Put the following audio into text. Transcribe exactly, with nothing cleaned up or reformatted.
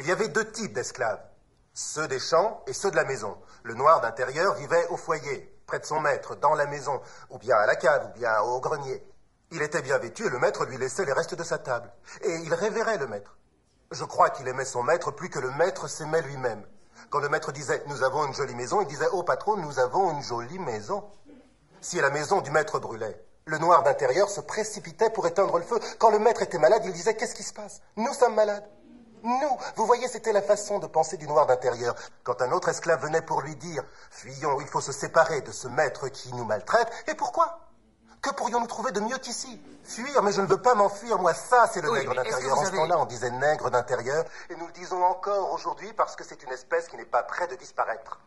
Il y avait deux types d'esclaves, ceux des champs et ceux de la maison. Le noir d'intérieur vivait au foyer, près de son maître, dans la maison, ou bien à la cave, ou bien au grenier. Il était bien vêtu et le maître lui laissait les restes de sa table. Et il révérait le maître. Je crois qu'il aimait son maître plus que le maître s'aimait lui-même. Quand le maître disait « nous avons une jolie maison », il disait « ô patron, nous avons une jolie maison ». Si la maison du maître brûlait, le noir d'intérieur se précipitait pour éteindre le feu. Quand le maître était malade, il disait « qu'est-ce qui se passe? Nous sommes malades. Nous !» Vous voyez, c'était la façon de penser du noir d'intérieur. Quand un autre esclave venait pour lui dire « fuyons, il faut se séparer de ce maître qui nous maltraite. Et pourquoi ? Que pourrions-nous trouver de mieux qu'ici? Fuir, mais je ne veux pas m'enfuir, moi, ça, c'est le oui, nègre d'intérieur. En ce temps-là, on disait nègre d'intérieur, et nous le disons encore aujourd'hui parce que c'est une espèce qui n'est pas près de disparaître.